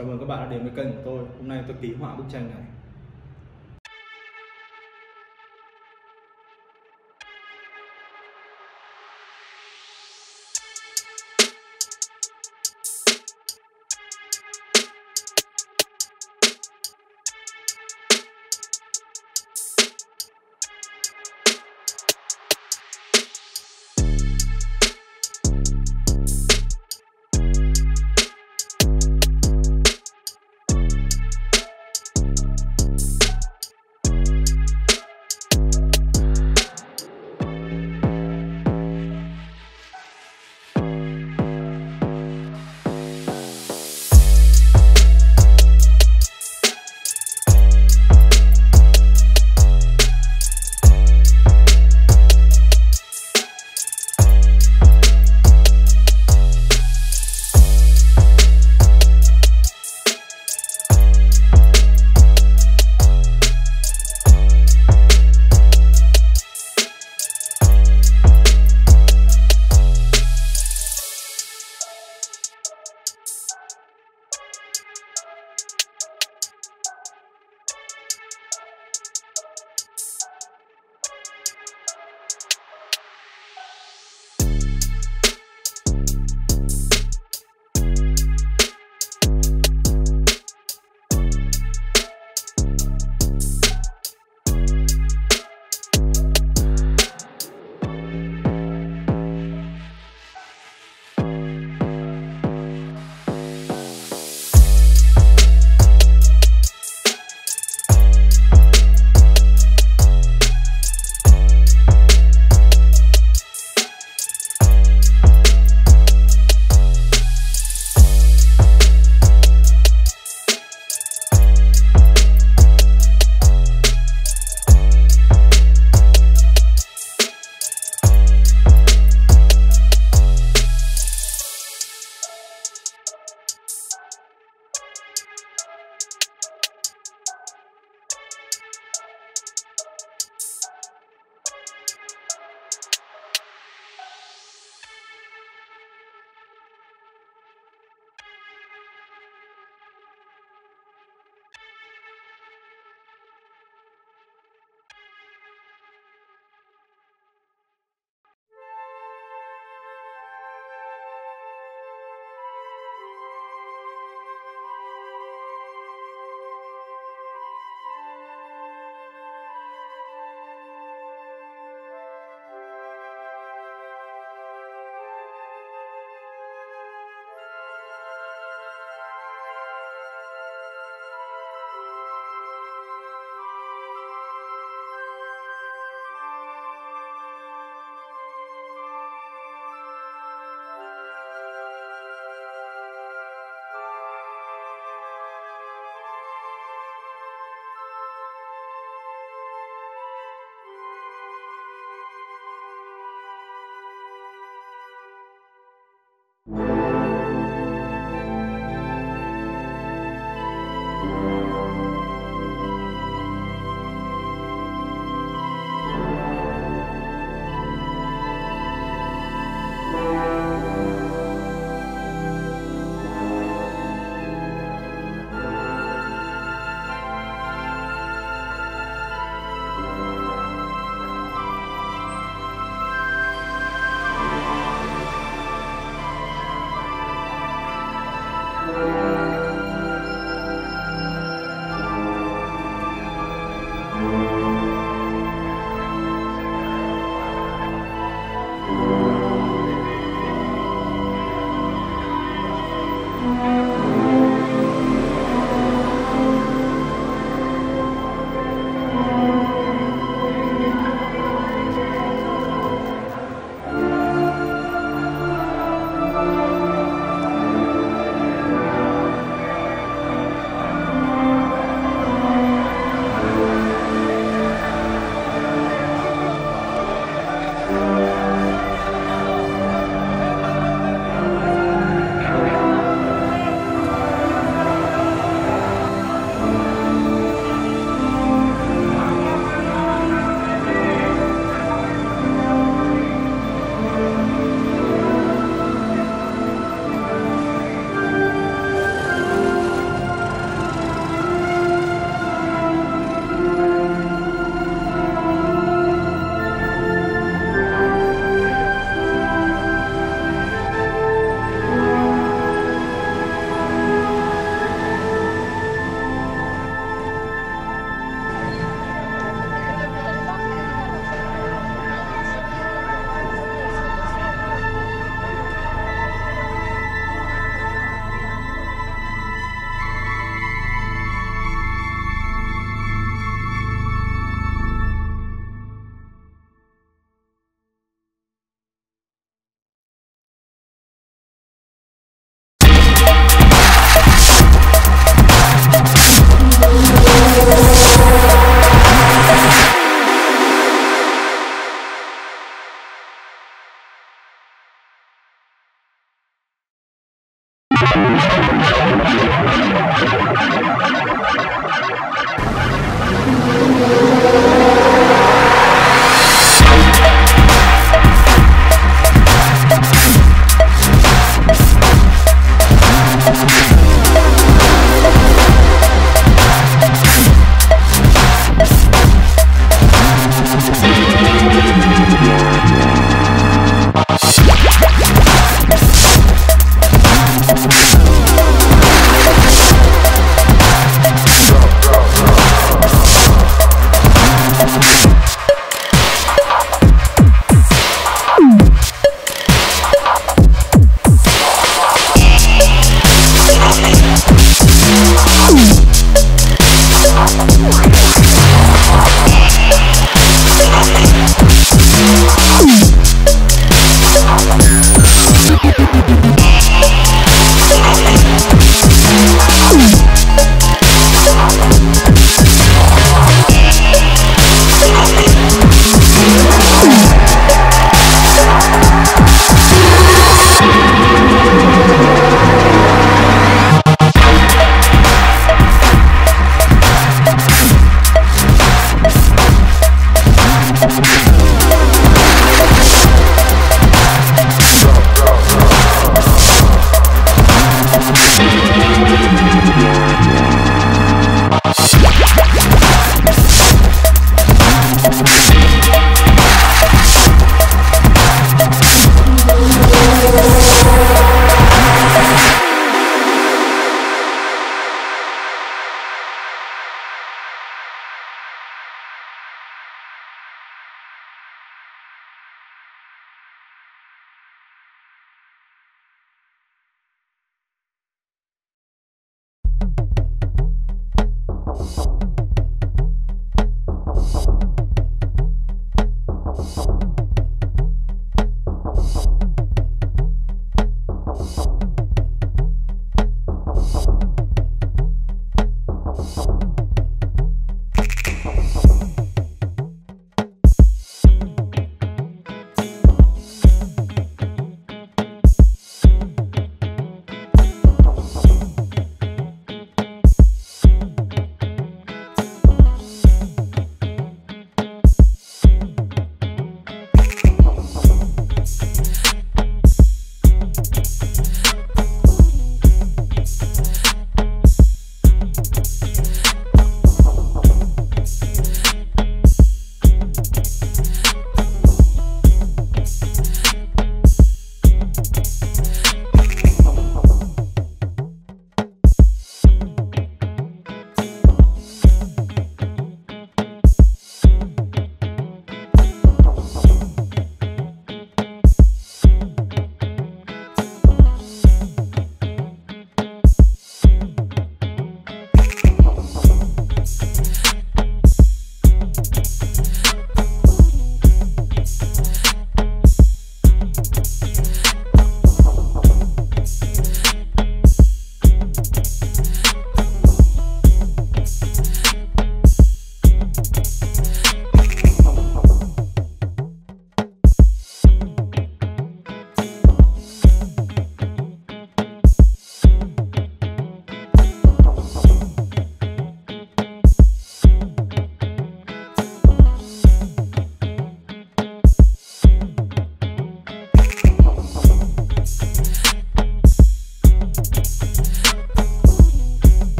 Chào mừng các bạn đã đến với kênh của tôi. Hôm nay tôi ký họa bức tranh này.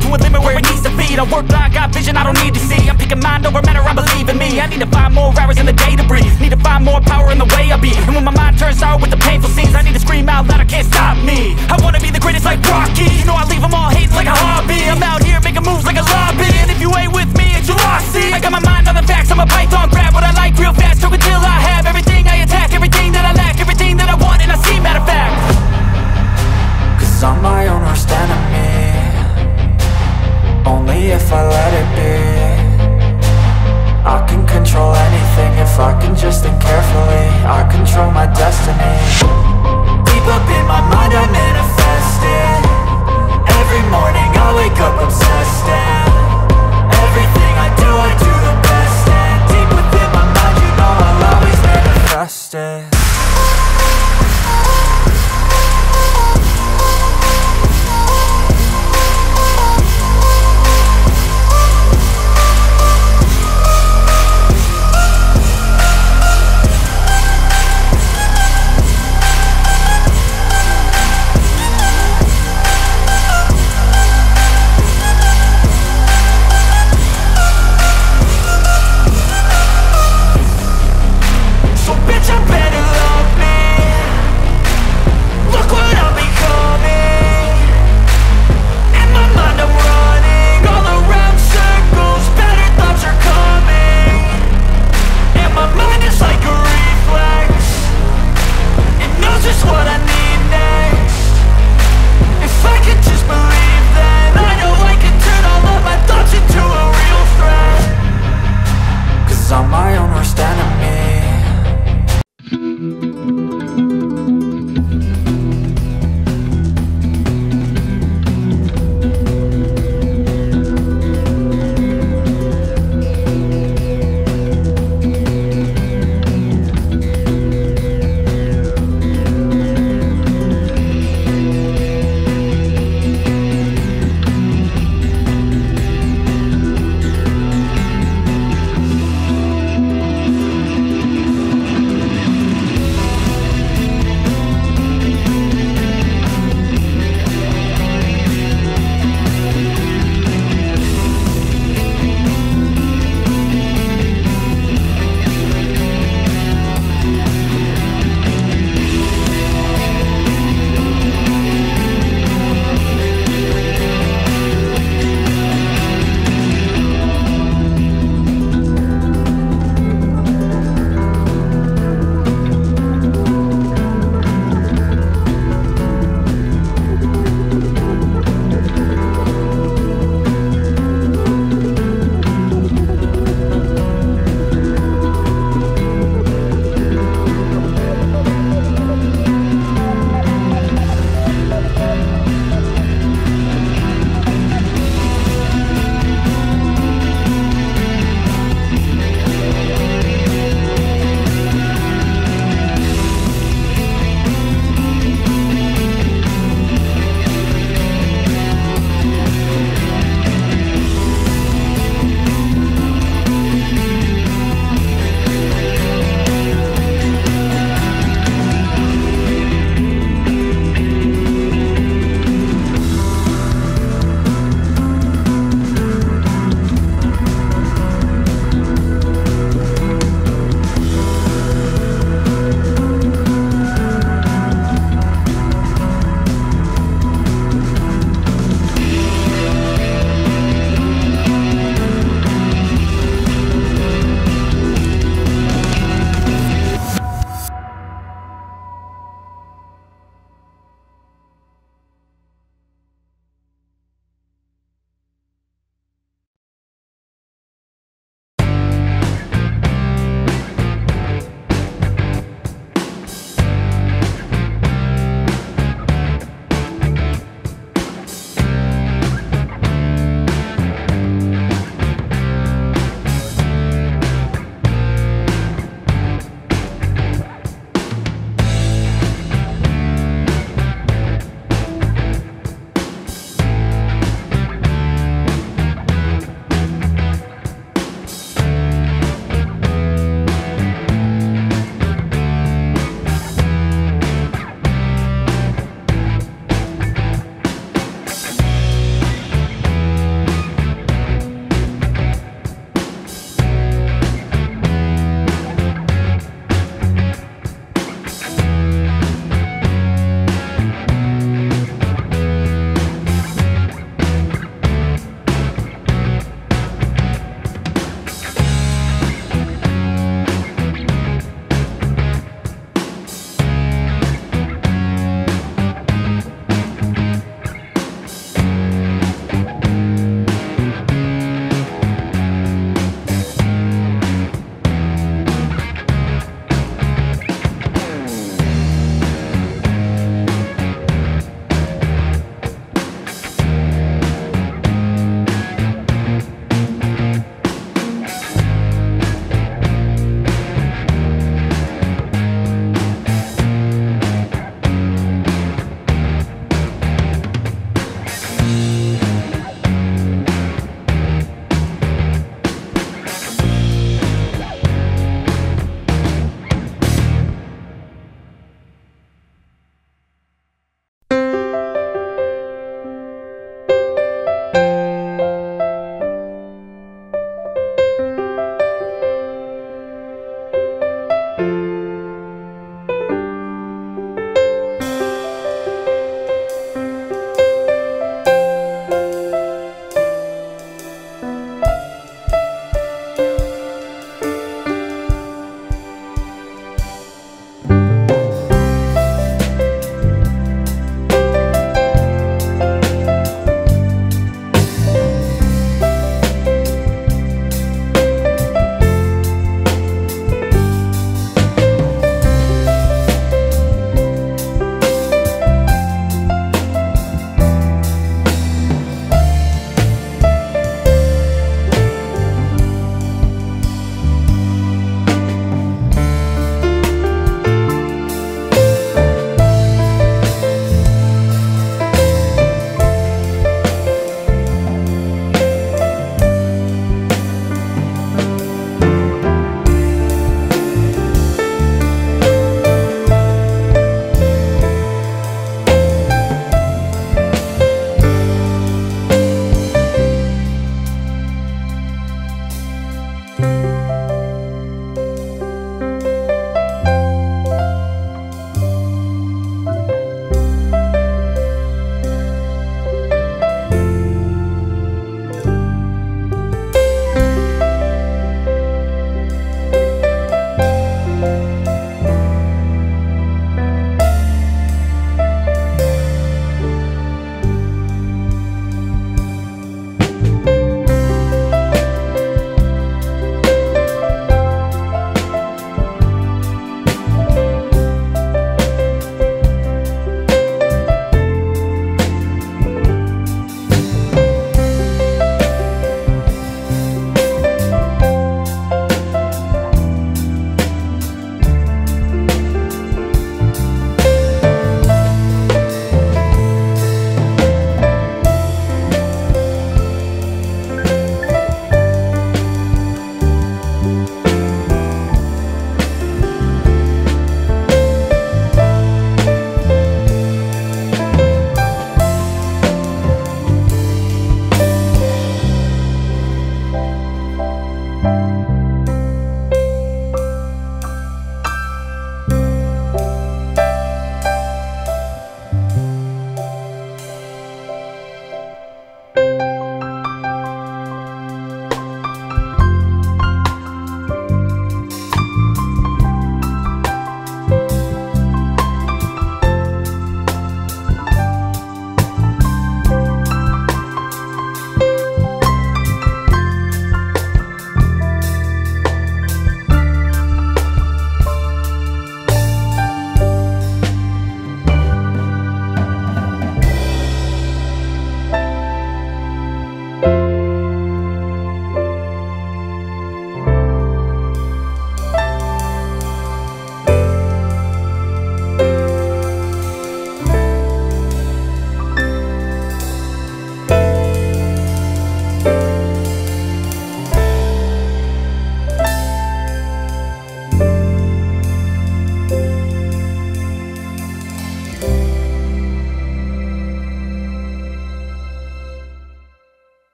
to a limit where it needs to feed. I work blind, got vision I don't need to see. I'm picking mind over matter, I believe in me. I need to find more hours in the day to breathe. Need to find more power in the way I be. And when my mind turns sour with the painful scenes, I need to scream out loud, I can't stop me. I wanna be the greatest like Rocky. You know I leave them all hating like a hobby. I'm out here making moves like a lobby, and if you ain't with me, it's your loss. See, I got my mind on the facts, I'm a python, grab what I like real fast. Took until I have everything I attack, everything that I lack, everything that I want, and I see, matter of fact. Cause I'm my own worst enemy. Only if I let it be. I can control anything if I can just think carefully. I control my destiny. Deep up in my mind I manifest it. Every morning I wake up obsessed and everything I do the best. And deep within